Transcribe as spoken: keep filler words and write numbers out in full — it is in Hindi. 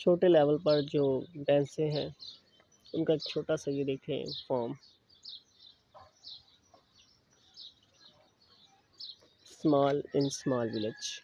छोटे लेवल पर जो डांसें हैं उनका छोटा सा ये देखें form. Small in small village.